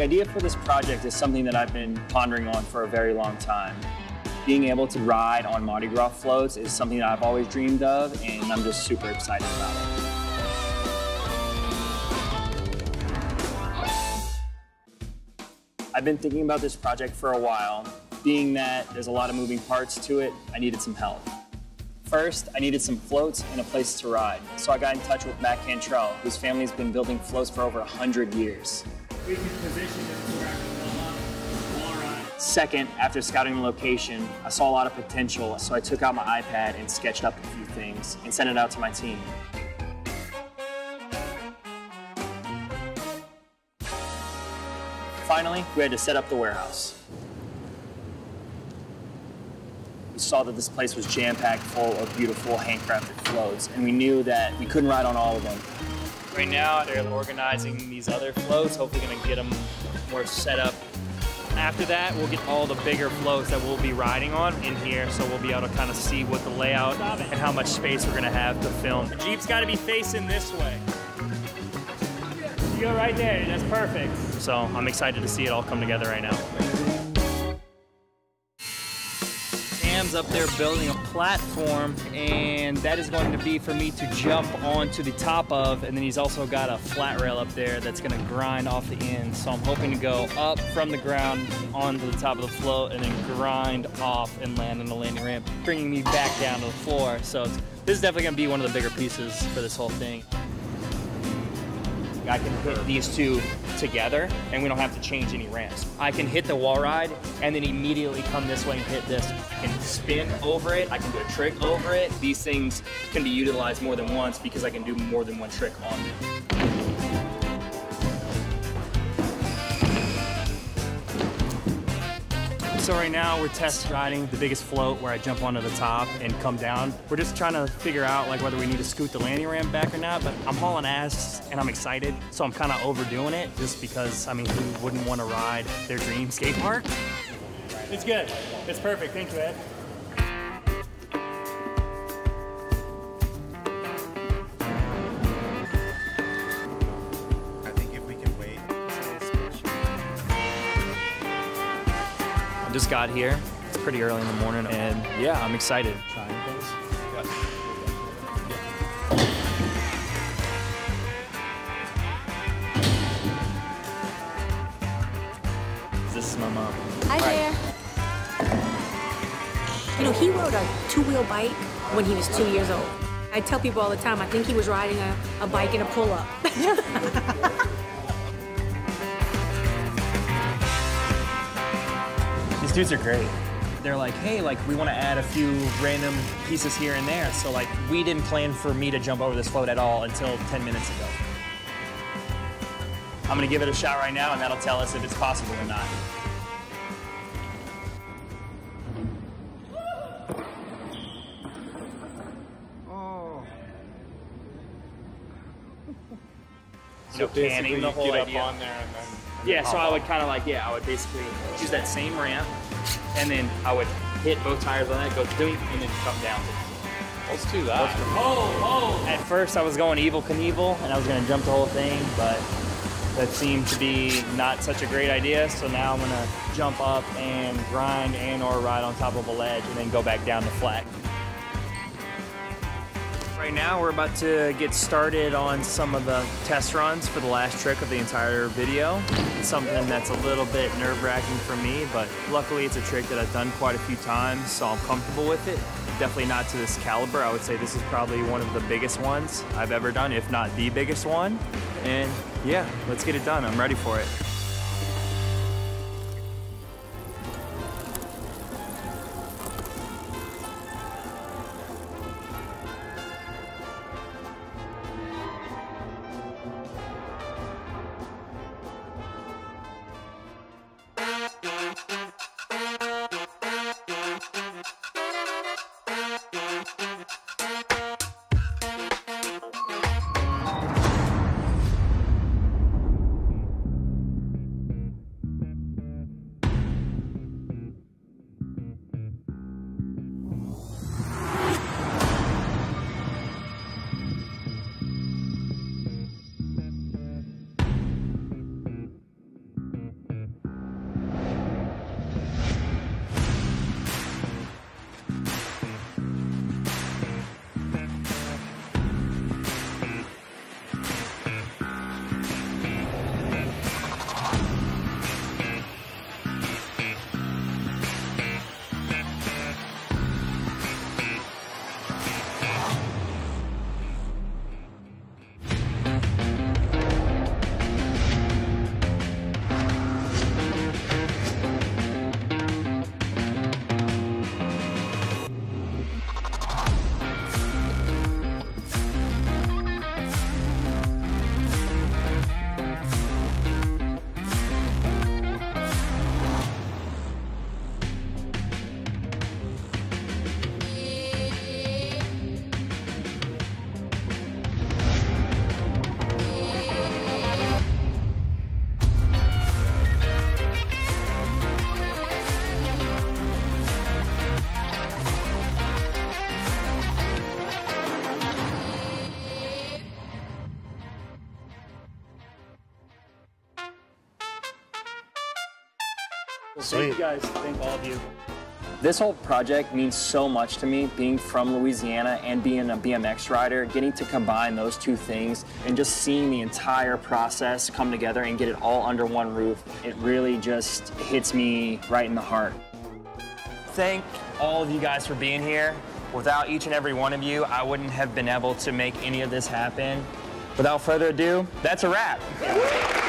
The idea for this project is something that I've been pondering on for a very long time. Being able to ride on Mardi Gras floats is something that I've always dreamed of, and I'm just super excited about it. I've been thinking about this project for a while. Being that there's a lot of moving parts to it, I needed some help. First, I needed some floats and a place to ride. So I got in touch with Matt Cantrell, whose family's been building floats for over 100 years. We can position this track all right. Second, after scouting the location, I saw a lot of potential, so I took out my iPad and sketched up a few things and sent it out to my team. Finally, we had to set up the warehouse. We saw that this place was jam-packed full of beautiful handcrafted floats, and we knew that we couldn't ride on all of them. Right now, they're organizing these other floats, hopefully gonna get them more set up. After that, we'll get all the bigger floats that we'll be riding on in here, so we'll be able to kind of see what the layout and how much space we're gonna have to film. The Jeep's gotta be facing this way. You go right there, that's perfect. So I'm excited to see it all come together right now. Sam's up there building a platform, and that is going to be for me to jump onto the top of, and then he's also got a flat rail up there that's gonna grind off the end. So I'm hoping to go up from the ground onto the top of the float and then grind off and land on the landing ramp, bringing me back down to the floor. So this is definitely gonna be one of the bigger pieces for this whole thing. I can put these two together and we don't have to change any ramps. I can hit the wall ride and then immediately come this way and hit this. I can spin over it, I can do a trick over it. These things can be utilized more than once because I can do more than one trick on it. So right now we're test riding the biggest float where I jump onto the top and come down. We're just trying to figure out like whether we need to scoot the landing ramp back or not, but I'm hauling ass and I'm excited, so I'm kind of overdoing it just because, I mean, who wouldn't want to ride their dream skate park? It's good. It's perfect. Thank you, Ed. I think if we can wait until it's finished. I just got here. It's pretty early in the morning, and yeah, I'm excited. Trying things? Yes. This is my mom. Hi there. You know, he rode a two-wheel bike when he was 2 years old. I tell people all the time, I think he was riding a bike in a pull-up. These dudes are great. They're like, hey, like, we want to add a few random pieces here and there. So, like, we didn't plan for me to jump over this float at all until 10 minutes ago. I'm gonna give it a shot right now, and that'll tell us if it's possible or not. Oh. So panning the whole idea. On there and then yeah, so I would kind of like, yeah, I would basically use that same ramp, and then I would hit both tires on that, go doink, and then come down. Let's do that. Oh, oh! At first, I was going Evel Knievel, and I was gonna jump the whole thing, but that seemed to be not such a great idea, so now I'm gonna jump up and grind and or ride on top of a ledge and then go back down to flat. Right now we're about to get started on some of the test runs for the last trick of the entire video. It's something that's a little bit nerve-wracking for me, but luckily it's a trick that I've done quite a few times, so I'm comfortable with it. Definitely not to this caliber. I would say this is probably one of the biggest ones I've ever done, if not the biggest one. And yeah, let's get it done. I'm ready for it. Well, thank you guys. Thank all of you. This whole project means so much to me, being from Louisiana and being a BMX rider, getting to combine those two things and just seeing the entire process come together and get it all under one roof. It really just hits me right in the heart. Thank all of you guys for being here. Without each and every one of you, I wouldn't have been able to make any of this happen. Without further ado, that's a wrap.